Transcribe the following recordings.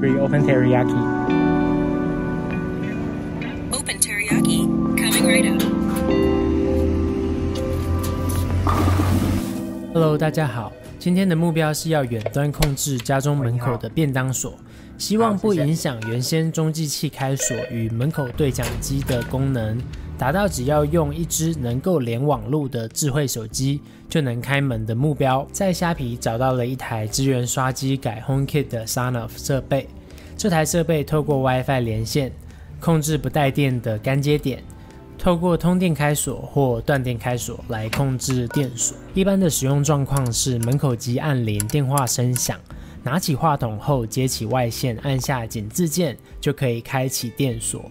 Reopen teriyaki. Open teriyaki. Coming right up. Hello， 大家好。今天的目标是要远端控制家中门口的便当锁，希望不影响原先中继器开锁与门口对讲机的功能，达到只要用一支能够连网路的智慧手机就能开门的目标。在虾皮找到了一台支援刷机改 HomeKit 的 Sonoff 设备，这台设备透过 WiFi 连线控制不带电的干接点，透过通电开锁或断电开锁来控制电锁。一般的使用状况是门口即按铃，电话声响。 拿起话筒后，接起外线，按下紧字键就可以开启电锁。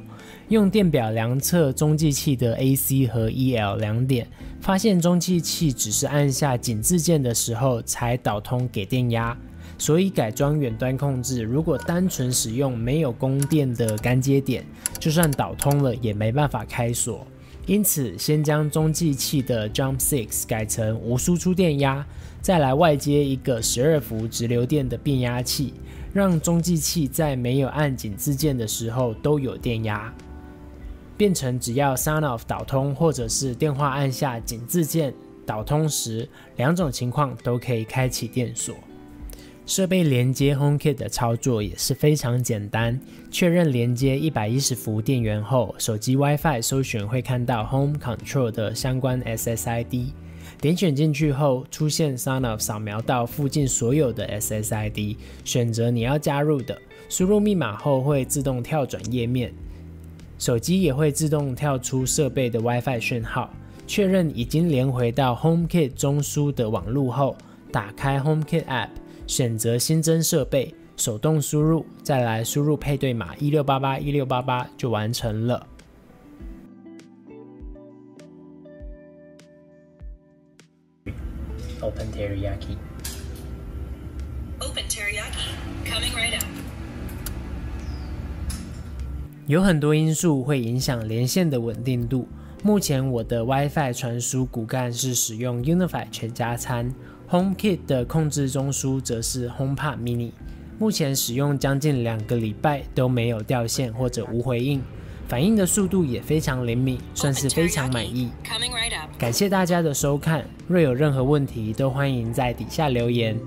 用电表量测中继器的 AC 和 EL 2点，发现中继器只是按下紧字键的时候才导通给电压，所以改装远端控制，如果单纯使用没有供电的干接点，就算导通了也没办法开锁。 因此，先将中继器的 Jump 6 改成无输出电压，再来外接一个12伏直流电的变压器，让中继器在没有按紧字键的时候都有电压，变成只要 Sonoff 导通或者是电话按下紧字键导通时，2种情况都可以开启电锁。 设备连接 HomeKit 的操作也是非常简单。确认连接110伏电源后，手机 WiFi 搜寻会看到 Home Control 的相关 SSID， 点选进去后出现 Sonoff 扫描到附近所有的 SSID， 选择你要加入的，输入密码后会自动跳转页面，手机也会自动跳出设备的 WiFi 讯号。确认已经连回到 HomeKit 中枢的网路后，打开 HomeKit App。 选择新增设备，手动输入，再来输入配对码16881688就完成了。Open teriyaki. Open teriyaki. Coming right up. 有很多因素会影响连线的稳定度。目前我的 WiFi 传输骨干是使用 UniFi 全家餐。 HomeKit 的控制中枢则是 HomePod Mini， 目前使用将近2个礼拜都没有掉线或者无回应，反应的速度也非常灵敏，算是非常满意。感谢大家的收看，若有任何问题都欢迎在底下留言。